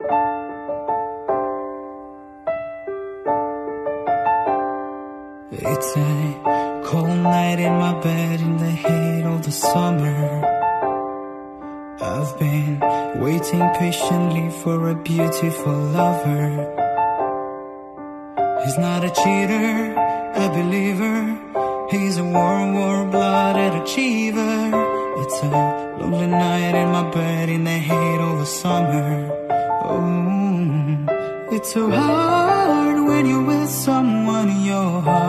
It's a cold night in my bed in the heat of the summer. I've been waiting patiently for a beautiful lover. He's not a cheater, a believer. He's a warm-blooded achiever. It's a lonely night in my bed in the heat of the summer. Oh, it's so hard when you're with someone you're